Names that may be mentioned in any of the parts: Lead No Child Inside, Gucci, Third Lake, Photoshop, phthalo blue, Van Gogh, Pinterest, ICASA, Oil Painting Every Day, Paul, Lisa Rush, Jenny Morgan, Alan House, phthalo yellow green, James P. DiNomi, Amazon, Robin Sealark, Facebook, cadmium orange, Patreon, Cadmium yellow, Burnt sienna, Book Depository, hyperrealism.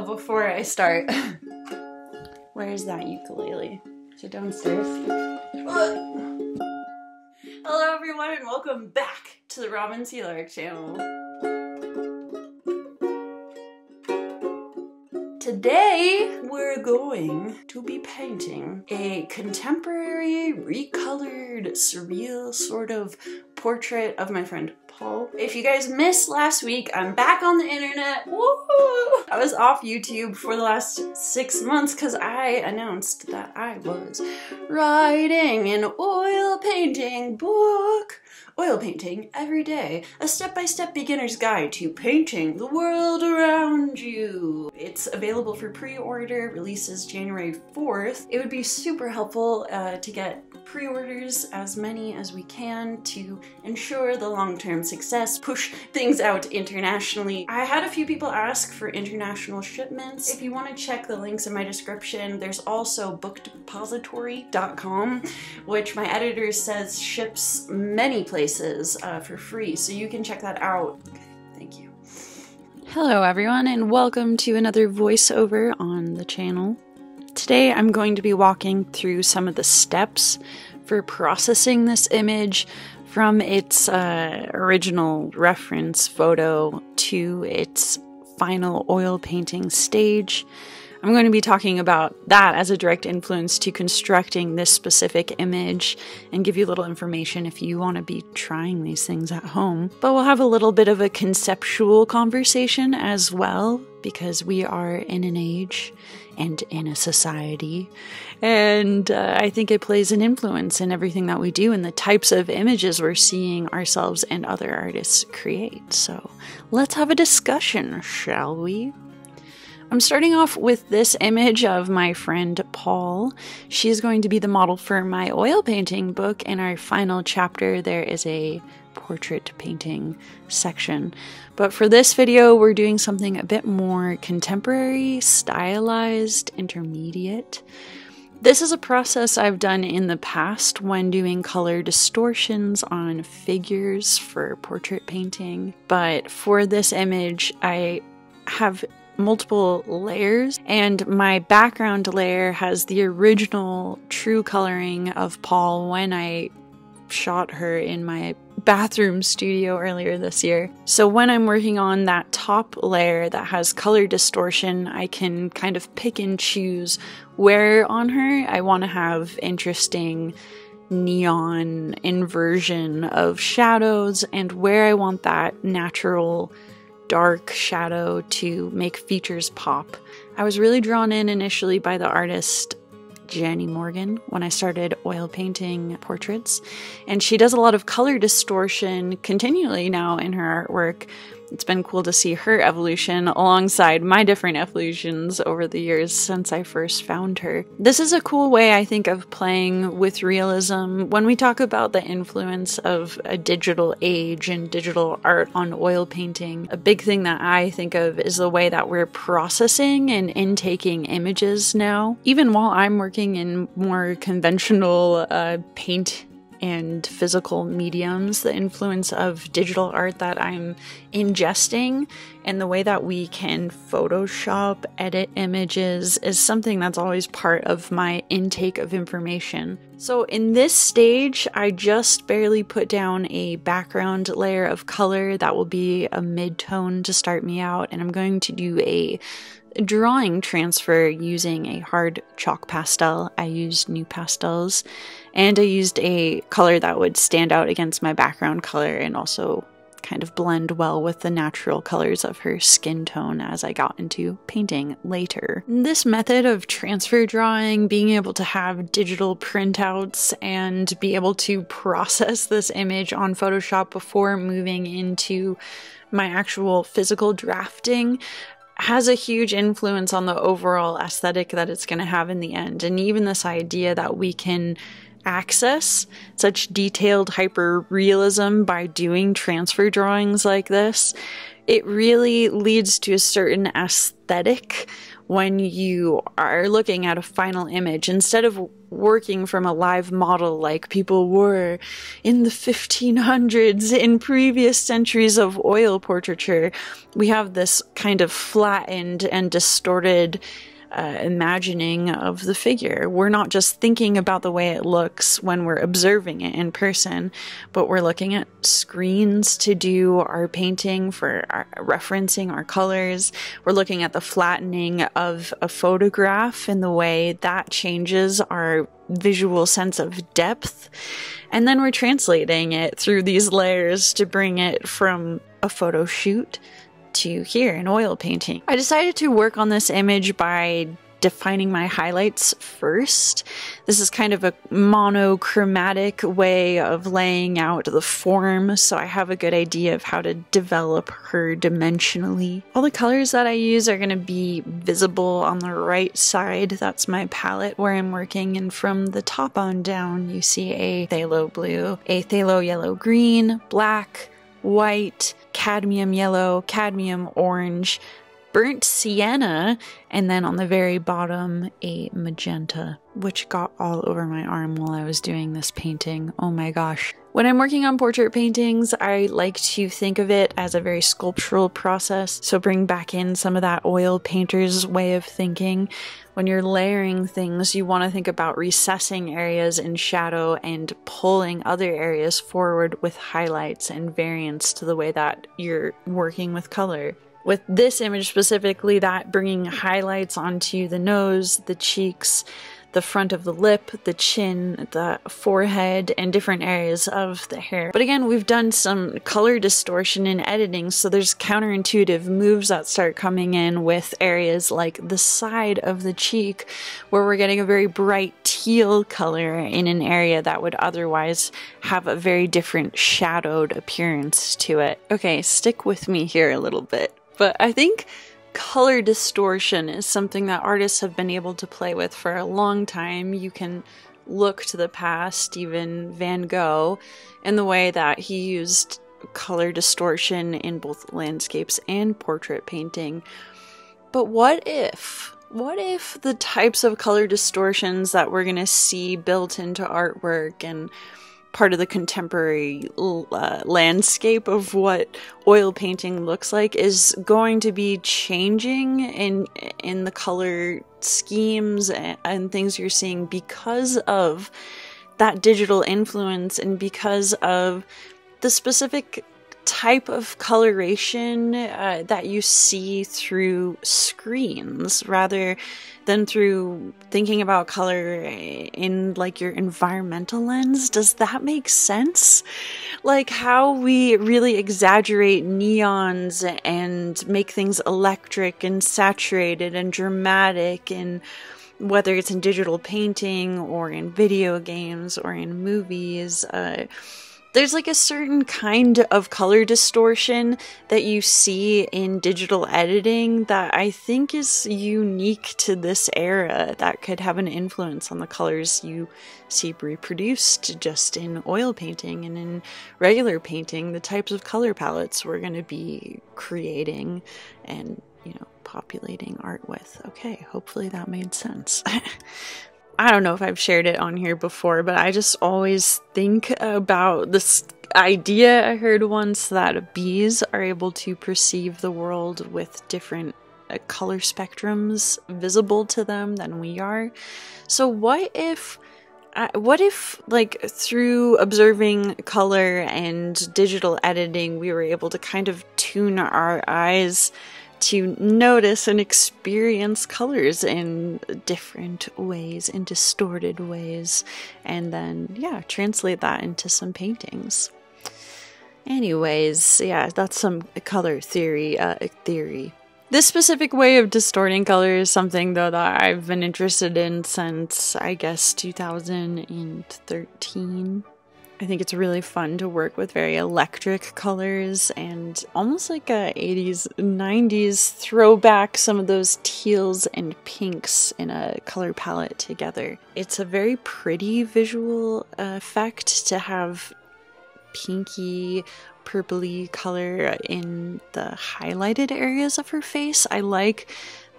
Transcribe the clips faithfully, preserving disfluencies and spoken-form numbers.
Oh, before I start. Where is that ukulele? Is it downstairs? Hello everyone and welcome back to the Robin Sealark channel. Today we're going to be painting a contemporary, recolored, surreal sort of portrait of my friend Paul. If you guys missed last week, I'm back on the internet. Woo! I was off YouTube for the last six months because I announced that I was writing an oil painting book. Oil Painting Every Day, a step-by-step beginner's guide to painting the world around you. It's available for pre-order, releases January fourth. It would be super helpful uh, to get pre-orders, as many as we can, to ensure the long-term success, push things out internationally. I had a few people ask for international shipments. If you want to check the links in my description, there's also book depository dot com, which my editor says ships many places uh, for free, so you can check that out. Okay, thank you. Hello everyone and welcome to another voiceover on the channel. Today I'm going to be walking through some of the steps for processing this image from its uh, original reference photo to its final oil painting stage. I'm going to be talking about that as a direct influence to constructing this specific image and give you little information if you want to be trying these things at home. But we'll have a little bit of a conceptual conversation as well, because we are in an age and in a society, and uh, I think it plays an influence in everything that we do and the types of images we're seeing ourselves and other artists create. So let's have a discussion, shall we? I'm starting off with this image of my friend Paul. She's going to be the model for my oil painting book. In our final chapter, there is a portrait painting section. But for this video, we're doing something a bit more contemporary, stylized, intermediate. This is a process I've done in the past when doing color distortions on figures for portrait painting. But for this image, I have multiple layers, and my background layer has the original true coloring of Paul when I shot her in my bathroom studio earlier this year. So when I'm working on that top layer that has color distortion, I can kind of pick and choose where on her I want to have interesting neon inversion of shadows and where I want that natural dark shadow to make features pop. I was really drawn in initially by the artist Jenny Morgan when I started oil painting portraits, and she does a lot of color distortion continually now in her artwork. It's been cool to see her evolution alongside my different evolutions over the years since I first found her. This is a cool way, I think, of playing with realism. When we talk about the influence of a digital age and digital art on oil painting, a big thing that I think of is the way that we're processing and intaking images now. Even while I'm working in more conventional uh, paint and physical mediums, the influence of digital art that I'm ingesting and the way that we can Photoshop, edit images is something that's always part of my intake of information. So in this stage, I just barely put down a background layer of color that will be a mid-tone to start me out, and I'm going to do a drawing transfer using a hard chalk pastel. I used new pastels, and I used a color that would stand out against my background color and also kind of blend well with the natural colors of her skin tone as I got into painting later. This method of transfer drawing, being able to have digital printouts and be able to process this image on Photoshop before moving into my actual physical drafting, has a huge influence on the overall aesthetic that it's going to have in the end. And even this idea that we can access such detailed hyper-realism by doing transfer drawings like this, it really leads to a certain aesthetic when you are looking at a final image, instead of working from a live model like people were in the fifteen hundreds, in previous centuries of oil portraiture, we have this kind of flattened and distorted uh, imagining of the figure. We're not just thinking about the way it looks when we're observing it in person, but we're looking at screens to do our painting for our, referencing our colors. We're looking at the flattening of a photograph and the way that changes our visual sense of depth. And then we're translating it through these layers to bring it from a photo shoot to here in oil painting. I decided to work on this image by defining my highlights first. This is kind of a monochromatic way of laying out the form, so I have a good idea of how to develop her dimensionally. All the colors that I use are going to be visible on the right side. That's my palette where I'm working, and from the top on down you see a phthalo blue, a phthalo yellow green, black, white, cadmium yellow, cadmium orange, burnt sienna, and then on the very bottom a magenta, which got all over my arm while I was doing this painting. Oh my gosh. When I'm working on portrait paintings, I like to think of it as a very sculptural process, so bring back in some of that oil painter's way of thinking. When you're layering things, you want to think about recessing areas in shadow and pulling other areas forward with highlights and variants to the way that you're working with color. With this image specifically, that bringing highlights onto the nose, the cheeks, the front of the lip, the chin, the forehead, and different areas of the hair. But again, we've done some color distortion in editing, so there's counterintuitive moves that start coming in with areas like the side of the cheek, where we're getting a very bright teal color in an area that would otherwise have a very different shadowed appearance to it. Okay, stick with me here a little bit, but I think color distortion is something that artists have been able to play with for a long time. You can look to the past, even Van Gogh, and the way that he used color distortion in both landscapes and portrait painting. But what if, what if the types of color distortions that we're going to see built into artwork and part of the contemporary uh, landscape of what oil painting looks like is going to be changing in in the color schemes and, and things you're seeing because of that digital influence and because of the specific type of coloration uh, that you see through screens rather than through thinking about color in like your environmental lens. Does that make sense? Like how we really exaggerate neons and make things electric and saturated and dramatic, and whether it's in digital painting or in video games or in movies, uh, there's like a certain kind of color distortion that you see in digital editing that I think is unique to this era that could have an influence on the colors you see reproduced just in oil painting and in regular painting, the types of color palettes we're going to be creating and, you know, populating art with. Okay, hopefully that made sense. I don't know if I've shared it on here before, but I just always think about this idea I heard once that bees are able to perceive the world with different uh, color spectrums visible to them than we are. So what if, uh, what if like through observing color and digital editing, we were able to kind of tune our eyes to notice and experience colors in different ways, in distorted ways, and then, yeah, translate that into some paintings. Anyways, yeah, that's some color theory, uh, theory. This specific way of distorting color is something, though, that I've been interested in since, I guess, two thousand thirteen. I think it's really fun to work with very electric colors and almost like a eighties, nineties throwback, some of those teals and pinks in a color palette together. It's a very pretty visual effect to have pinky, purpley color in the highlighted areas of her face. I like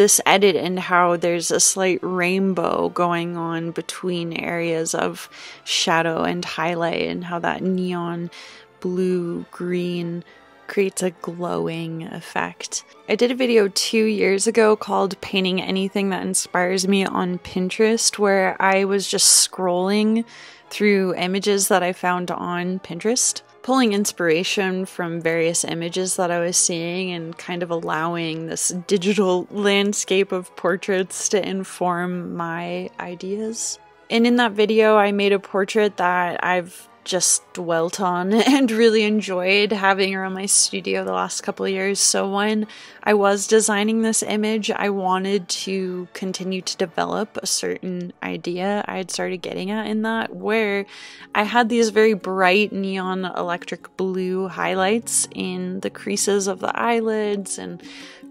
this edit and how there's a slight rainbow going on between areas of shadow and highlight, and how that neon blue green creates a glowing effect. I did a video two years ago called Painting Anything That Inspires Me on Pinterest, where I was just scrolling through images that I found on Pinterest, pulling inspiration from various images that I was seeing and kind of allowing this digital landscape of portraits to inform my ideas. And in that video, I made a portrait that I've just dwelt on and really enjoyed having around my studio the last couple of years. So when I was designing this image, I wanted to continue to develop a certain idea I had started getting at in that, where I had these very bright neon electric blue highlights in the creases of the eyelids and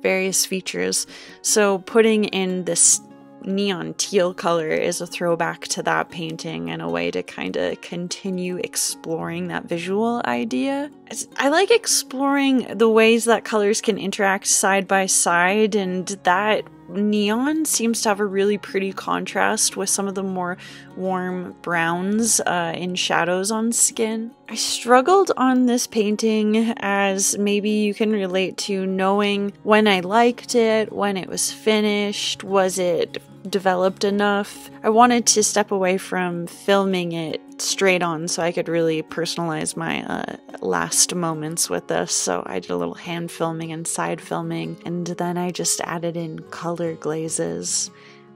various features. So putting in this neon teal color is a throwback to that painting and a way to kind of continue exploring that visual idea. I like exploring the ways that colors can interact side by side, and that neon seems to have a really pretty contrast with some of the more warm browns uh, in shadows on skin. I struggled on this painting, as maybe you can relate to, knowing when I liked it, when it was finished, was it developed enough. I wanted to step away from filming it straight on so I could really personalize my uh, last moments with this, so I did a little hand filming and side filming, and then I just added in color glazes,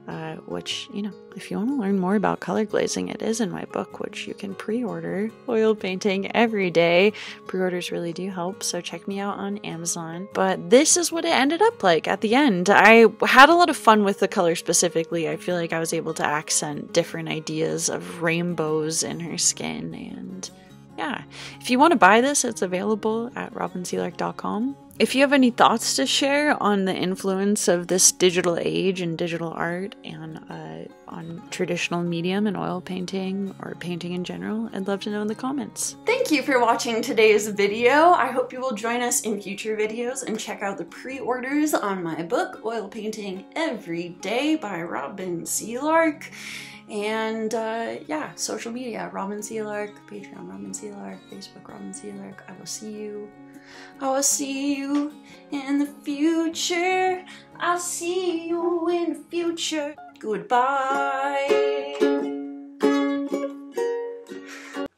uh, which, you know, if you want to learn more about color glazing, it is in my book, which you can pre-order, Oil Painting Every Day. Pre-orders really do help, so check me out on Amazon. But this is what it ended up like at the end. I had a lot of fun with the color specifically. I feel like I was able to accent different ideas of rainbows in her skin. And yeah, if you want to buy this, it's available at robin sealark dot com. If you have any thoughts to share on the influence of this digital age and digital art and uh, on traditional medium and oil painting or painting in general, I'd love to know in the comments. Thank you for watching today's video. I hope you will join us in future videos and check out the pre-orders on my book, Oil Painting Every Day by Robin Sealark. And uh, yeah, social media, Robin Sealark, Patreon, Robin Sealark, Facebook, Robin Sealark. I will see you. I will see you in the future. I'll see you in the future. Goodbye.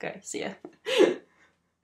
Okay, see ya.